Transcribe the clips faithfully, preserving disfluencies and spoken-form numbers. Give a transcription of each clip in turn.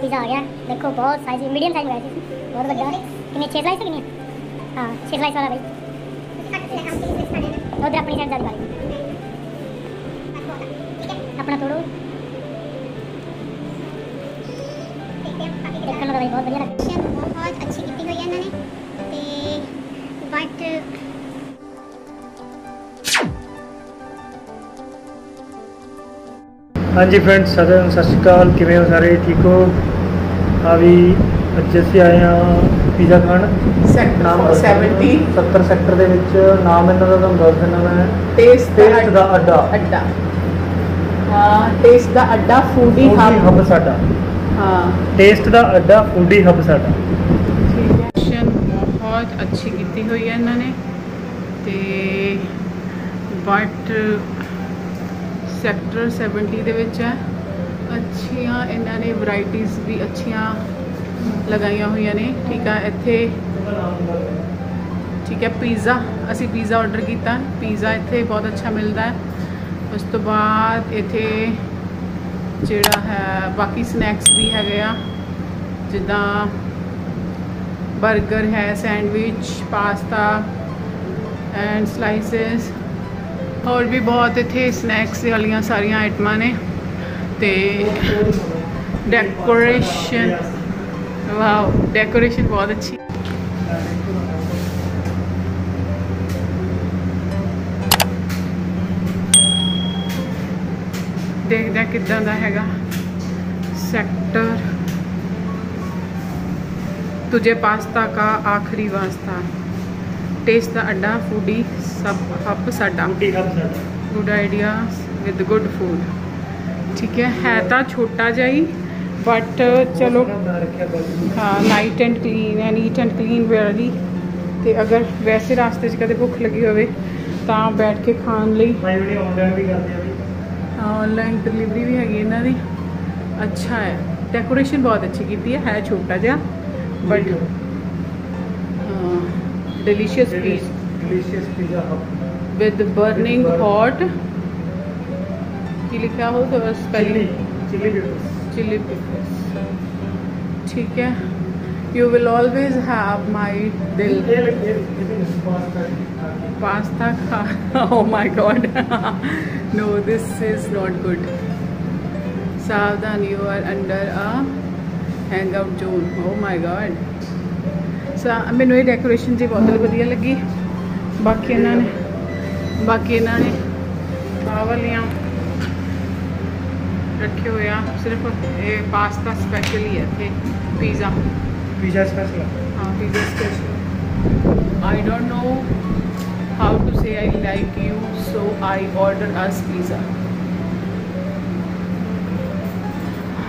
Pizza आ गया, देखो बहुत साइज में, मीडियम साइज में बहुत बड़ा है। कितने छः साइज है कि नहीं? हाँ छः साइज वाला भाई। उधर अपनी साइड डाल अपना तोड़ो। भाई बहुत बढ़िया लगा, बहुत अच्छी किटिंग हुई है इन्होंने ते बट हाँ जी फ्रेंड्स, सत श्रीकाल किमें हो सारे ठीक हो। अभी अच्छे से आए हाँ पिज़्ज़ा खान नाम सत्तर सैक्टर के नाम इन्होंने तुम दस देना मैं टेस्ट का अड्डा अड्डा हाँ टेस्ट का अड्डा फूडी हब साडा हाँ टेस्ट का अड्डा फूडी हब साडा बहुत अच्छी की हुई है इन्होंने ते बट सैक्टर सैवनटी दे विच है। अच्छिया इन्हां ने वराइटीज़ भी अच्छिया लगाइया हुई ने। ठीक है इत्थे ठीक है पिज़्ज़ा असी पिज़्ज़ा ऑर्डर किया, पिज़्ज़ा इत्थे बहुत अच्छा मिलता है। उस तो बाद इत्थे जिहड़ा है बाकी स्नैक्स भी है जिदा बर्गर है, सैंडविच, पास्ता एंड स्लाइसिस और भी बहुत इतने स्नैक्स वाली सारिया आइटम ने ते डेकोरेशन वाओ डेकोरेशन बहुत अच्छी। देखते हैं कितना दा हैगा सेक्टर तुझे पास्ता का आखिरी वास्ता टेस्ट दा अड्डा फूडी सब हब साडा good idea with good food. ठीक है है तो छोटा जा ही बट चलो हाँ नाइट एंड क्लीन है नीट एंड क्लीन वाली तो अगर वैसे रास्ते कदे भुख लगी होवे तां बैठ के खाने लई हाँ ऑनलाइन डिलीवरी भी हैगी इन्हां दी। अच्छा है डेकोरेशन बहुत अच्छी कीती है, है छोटा जा but delicious piece delicious pizza with burning hot की लिखा हो तो बस पहले चिली पेपर्स। ठीक है you will always have my दिल पास्ता खा oh my god no this is not good. सावधान you are under a hang out zone. Oh my god मैनू ये डेकोरेशन जी बहुत वधिया लगी। बाकी इन्होंने बाकी इन्होंने आह वालिया रखे हुए सिर्फ ये पास्ता स्पैशल ही है थे पिज़्ज़ा पिज़्ज़ा स्पैशल हाँ pizza special. I don't know how to say I like you so I order us pizza.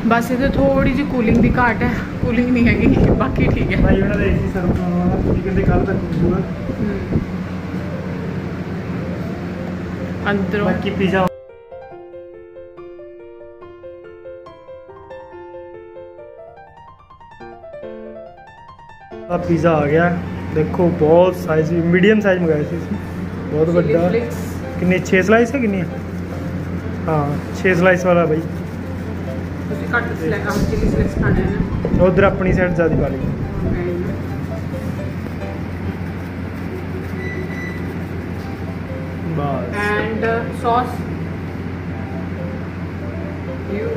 बस इधर थोड़ी जी कूलिंग की घाट है, कूलिंग नहीं हैगी बाकी ठीक है भाई उन्होंने एसी सर्व करवाना ठीक है कल तक होगा अंदरों बाकी पिज़्ज़ा पिज़्ज़ा आ गया। देखो बहुत साइज मीडियम साइज मंगाया सी बहुत बड़ा कितने छः स्लाइस है कितनी हाँ छः स्लाइस वाला भाई उधर अपनी साइड ज़्यादा पा ली। एंड सॉस यू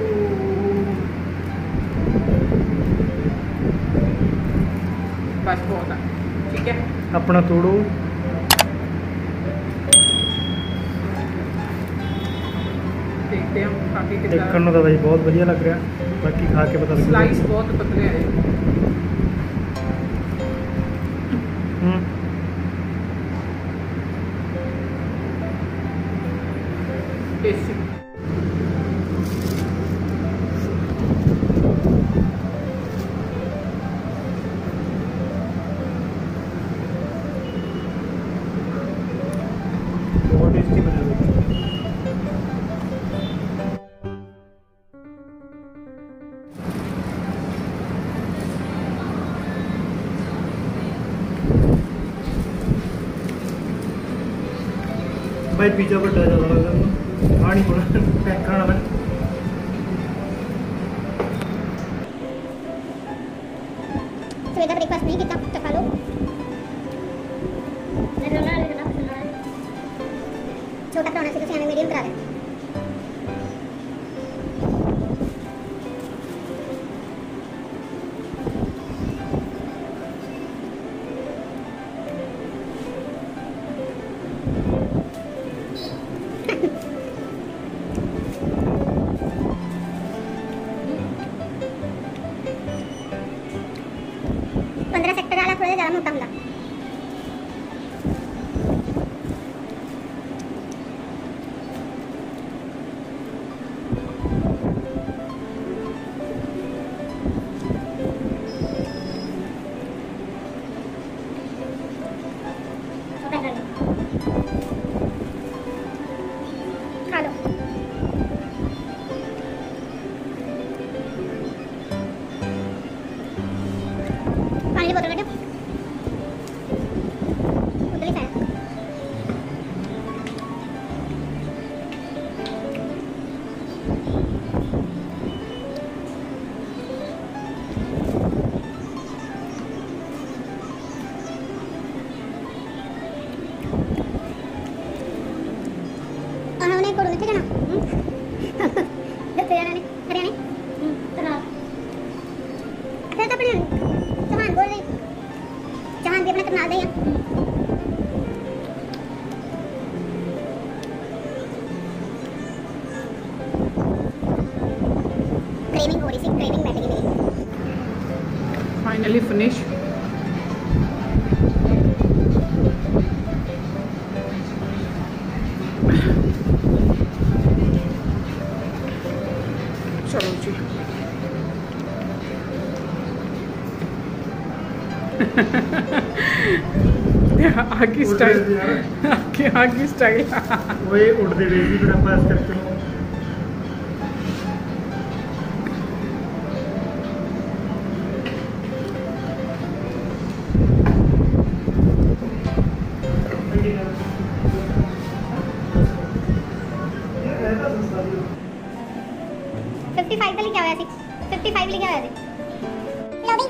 बस बहुत है ठीक है अपना तोड़ो देखते हैं खा के कितना देखने तो भाई बहुत बढ़िया लग रहा है बाकी खा के पता लग स्लाइस बहुत पतले आए हम्म टेस्टी बहुत टेस्टी बना हुआ भाई पिज़्ज़ा बड़ा ज़्यादा लगा पानी थोड़ा पैक करना। सुबह का ब्रेकफास्ट नहीं कितना कुछ खा लो। छोटा सा होना चाहिए, हमें मीडियम करा दें। Finally finish. चलो जी आगे स्टाइल आगे आगे स्टाइल वही उड़ते हुए भी थोड़ा पास करते हैं। पचपन पे लिखा हुआ है, पचपन लिखा हुआ है। लो भाई दस के पचपन डाल रहे हैं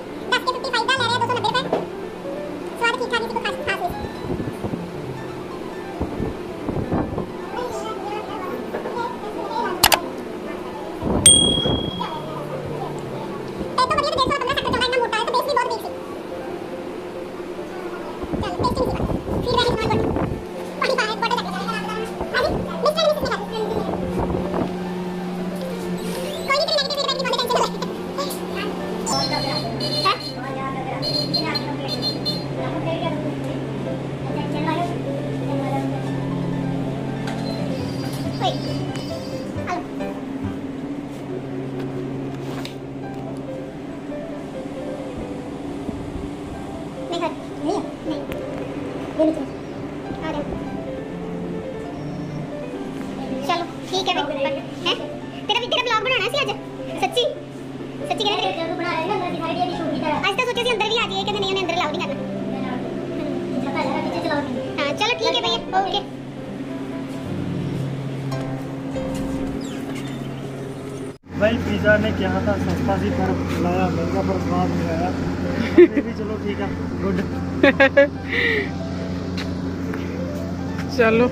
दो सौ नब्बे पे। स्वाद ठीक ठाक है तो खास खास है। तो बढ़िया तो एक सौ पंद्रह तक चला, इतना मोटा है तो टेस्ट भी बहुत ठीक है। चल टेस्ट ठीक है। फिर वाली तुम्हारी बोतल पानी पाए बोतल लगा देना। अभी मिक्सर में से ठीक है भाई। हैं तेरा भी तेरा ब्लॉग बनाना है सी आज। सच्ची सच्ची कह रहे जरूर बना लेना। मैं दिखाई दे शूट की तरह आज तो सोचे सी अंदर भी आ जाइए, कहते नहीं उन्हें अंदर अलाउ नहीं करना। जब पहला पीछे चलाओ। हां चलो ठीक है भैया, ओके। भाई पिज़्ज़ा ने कहा था सस्ता सी पर लाया महंगा, पर स्वाद नहीं आया। ये भी चलो ठीक है, गुड। चलो।